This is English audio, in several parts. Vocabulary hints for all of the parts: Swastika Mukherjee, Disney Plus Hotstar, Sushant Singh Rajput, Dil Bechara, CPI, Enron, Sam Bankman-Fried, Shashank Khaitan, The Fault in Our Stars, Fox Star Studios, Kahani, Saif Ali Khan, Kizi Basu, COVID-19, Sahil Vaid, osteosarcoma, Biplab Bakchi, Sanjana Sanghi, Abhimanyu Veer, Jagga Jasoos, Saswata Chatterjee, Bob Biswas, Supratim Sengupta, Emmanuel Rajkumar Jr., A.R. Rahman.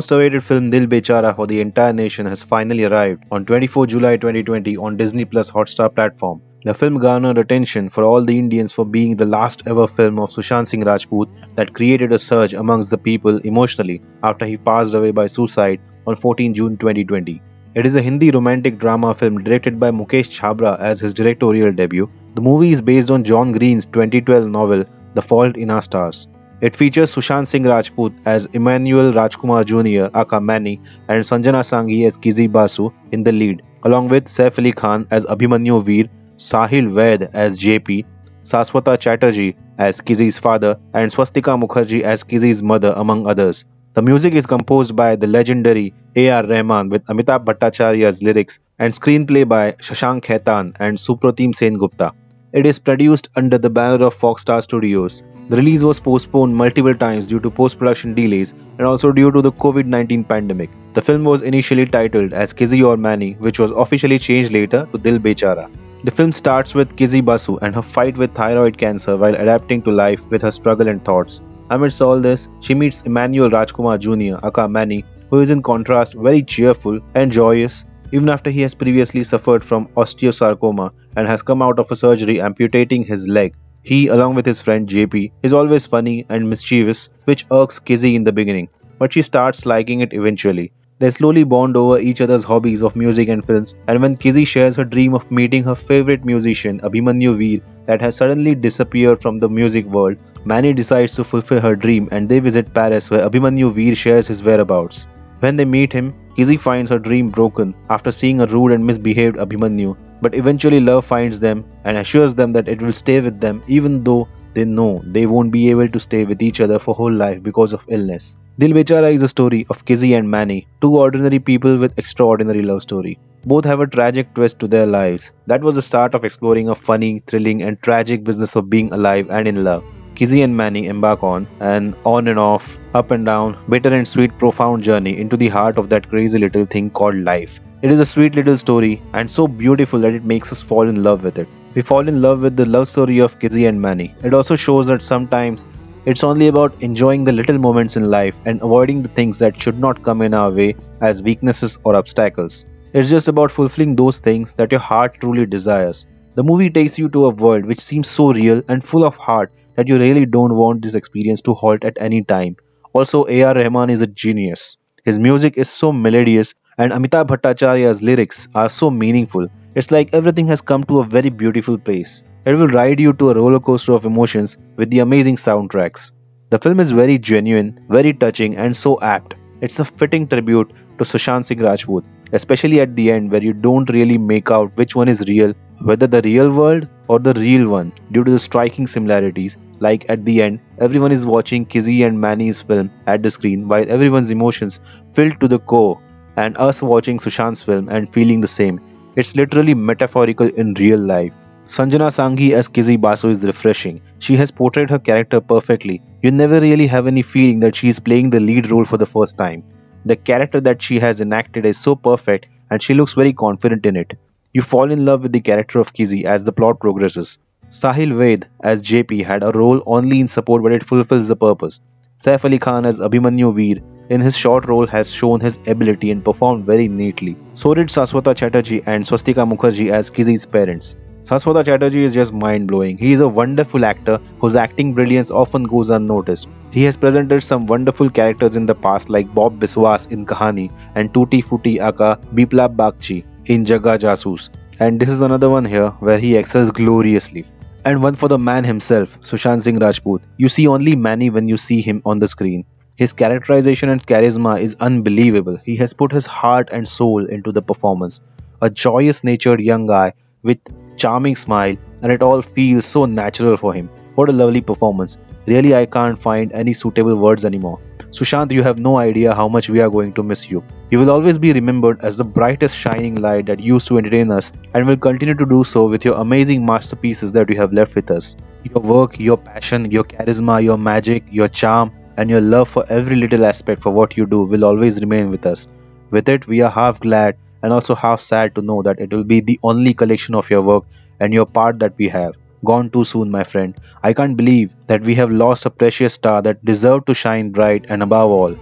most awaited film Dil Bechara for the entire nation has finally arrived on 24 July 2020 on Disney Plus Hotstar platform. The film garnered attention for all the Indians for being the last ever film of Sushant Singh Rajput that created a surge amongst the people emotionally after he passed away by suicide on 14 June 2020. It is a Hindi romantic drama film directed by Mukesh Chhabra as his directorial debut. The movie is based on John Greene's 2012 novel The Fault in Our Stars. It features Sushant Singh Rajput as Emmanuel Rajkumar Jr. aka Manny and Sanjana Sanghi as Kizi Basu in the lead, along with Saif Ali Khan as Abhimanyu Veer, Sahil Vaid as JP, Saswata Chatterjee as Kizi's father, and Swastika Mukherjee as Kizi's mother, among others. The music is composed by the legendary A.R. Rahman with Amitabh Bhattacharya's lyrics and screenplay by Shashank Khaitan and Supratim Sengupta. It is produced under the banner of Fox Star Studios. The release was postponed multiple times due to post-production delays and also due to the COVID-19 pandemic. The film was initially titled as Kizi or Manny, which was officially changed later to Dil Bechara. The film starts with Kizi Basu and her fight with thyroid cancer while adapting to life with her struggle and thoughts. Amidst all this, she meets Emmanuel Rajkumar Jr. aka Manny, who is in contrast very cheerful and joyous even after he has previously suffered from osteosarcoma and has come out of a surgery amputating his leg. He, along with his friend JP, is always funny and mischievous, which irks Kizi in the beginning, but she starts liking it eventually. They slowly bond over each other's hobbies of music and films, and when Kizi shares her dream of meeting her favorite musician Abhimanyu Veer that has suddenly disappeared from the music world, Manny decides to fulfill her dream and they visit Paris where Abhimanyu Veer shares his whereabouts. When they meet him, Kizi finds her dream broken after seeing a rude and misbehaved Abhimanyu, but eventually love finds them and assures them that it will stay with them even though they know they won't be able to stay with each other for whole life because of illness. Dil Bechara is a story of Kizi and Manny, two ordinary people with extraordinary love story. Both have a tragic twist to their lives. That was the start of exploring a funny, thrilling and tragic business of being alive and in love. Kizi and Manny embark on an on and off, up and down, bitter and sweet profound journey into the heart of that crazy little thing called life. It is a sweet little story and so beautiful that it makes us fall in love with it. We fall in love with the love story of Kizi and Manny. It also shows that sometimes it's only about enjoying the little moments in life and avoiding the things that should not come in our way as weaknesses or obstacles. It's just about fulfilling those things that your heart truly desires. The movie takes you to a world which seems so real and full of heart that you really don't want this experience to halt at any time. Also, A.R. Rahman is a genius. His music is so melodious and Amitabh Bhattacharya's lyrics are so meaningful. It's like everything has come to a very beautiful place. It will ride you to a roller coaster of emotions with the amazing soundtracks. The film is very genuine, very touching and so apt. It's a fitting tribute to Sushant Singh Rajput, especially at the end where you don't really make out which one is real, whether the real world or the real one, due to the striking similarities. Like at the end, everyone is watching Kizi and Manny's film at the screen while everyone's emotions filled to the core, and us watching Sushant's film and feeling the same. It's literally metaphorical in real life. Sanjana Sanghi as Kizi Basu is refreshing. She has portrayed her character perfectly. You never really have any feeling that she is playing the lead role for the first time. The character that she has enacted is so perfect and she looks very confident in it. You fall in love with the character of Kizi as the plot progresses. Sahil Vaid as JP had a role only in support, but it fulfills the purpose. Saif Ali Khan as Abhimanyu Veer in his short role has shown his ability and performed very neatly. So did Saswata Chatterjee and Swastika Mukherjee as Kizi's parents. Saswata Chatterjee is just mind-blowing. He is a wonderful actor whose acting brilliance often goes unnoticed. He has presented some wonderful characters in the past like Bob Biswas in Kahani and Tutti Futti aka Biplab Bakchi in Jagga Jasoos. And this is another one here where he excels gloriously. And one for the man himself, Sushant Singh Rajput. You see only Manny when you see him on the screen. His characterization and charisma is unbelievable. He has put his heart and soul into the performance. A joyous natured young guy with charming smile, and it all feels so natural for him. What a lovely performance. Really, I can't find any suitable words anymore. Sushant, you have no idea how much we are going to miss you. You will always be remembered as the brightest shining light that used to entertain us and will continue to do so with your amazing masterpieces that you have left with us. Your work, your passion, your charisma, your magic, your charm, and your love for every little aspect for what you do will always remain with us. With it, we are half glad and also half sad to know that it will be the only collection of your work and your part that we have. Gone too soon, my friend. I can't believe that we have lost a precious star that deserved to shine bright and above all,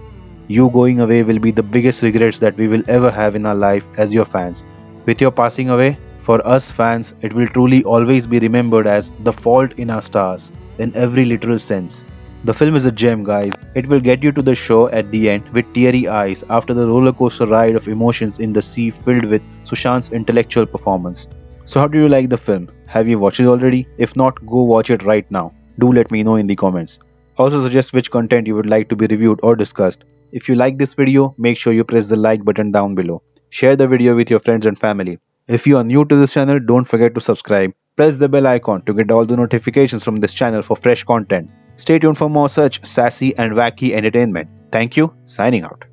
You going away will be the biggest regrets that we will ever have in our life as your fans. With your passing away, for us fans, it will truly always be remembered as The Fault in Our Stars, in every literal sense. The film is a gem, guys. It will get you to the shore at the end with teary eyes after the rollercoaster ride of emotions in the sea filled with Sushant's intellectual performance. So how do you like the film? Have you watched it already? If not, go watch it right now. Do let me know in the comments. Also suggest which content you would like to be reviewed or discussed. If you like this video, make sure you press the like button down below. Share the video with your friends and family. If you are new to this channel, don't forget to subscribe. Press the bell icon to get all the notifications from this channel for fresh content. Stay tuned for more such sassy and wacky entertainment. Thank you. Signing out.